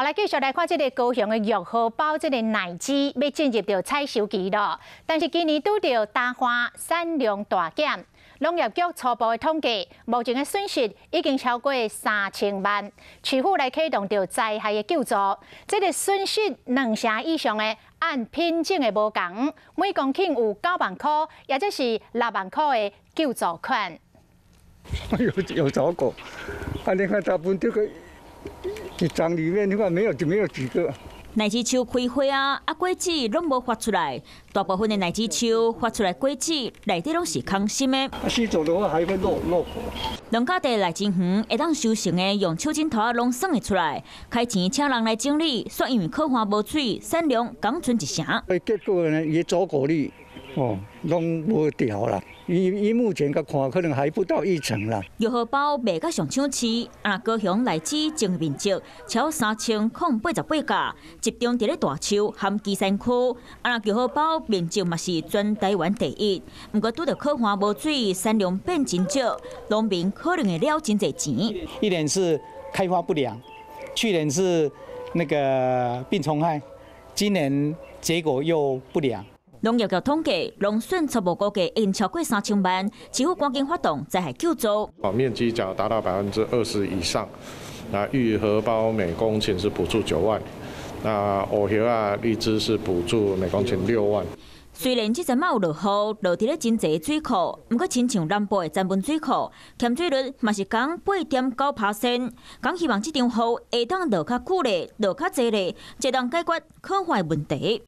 好，来继续来看这个高雄的玉荷包，这个奶鸡要进入到采收期了。但是今年拄到大花产量大减，农业局初步的统计，目前的损失已经超过3000万。市府来启动着灾害的救助，这个损失2成以上的。 按品种的无同，每公顷有9万块，也就是6万块的救助款。有找过，啊，你看大部分这个一张里面，你看没有几个。奶子树开花啊，啊果子拢无发出来，大部分的奶子树发出来果子，内底拢是空心的。啊，死做的话还会落火。农家地内真园会当收成的，用手指头啊拢算会出来，开钱请人来整理，煞因为靠花无水，产量降剩1成。结果呢，伊做果粒哦，拢无掉啦。 以目前个看，可能还不到1成啦。玉荷包卖到上抢市，啊，高雄荔枝种面积超3088家，集中伫咧大树含基山区。啊，玉荷包面积嘛是全台湾第一。不过拄着靠旱无水，产量变真少，农民可能会了真侪钱。一年是开发不良，去年是那个病虫害，今年结果又不良。 农业局统计，农损初步估计因超过3000万，政府赶紧发动灾害救助。面积只要达到20%以上，那玉荷包每公顷是补助9万，那藕荷啊、荔枝是补助每公顷6万。虽然即阵嘛有落雨，落伫咧真侪水库，毋过亲像南部的詹文水库，欠水率嘛是降8.9%。讲希望即场雨下当落较久咧，落较侪咧，才能解决可坏问题。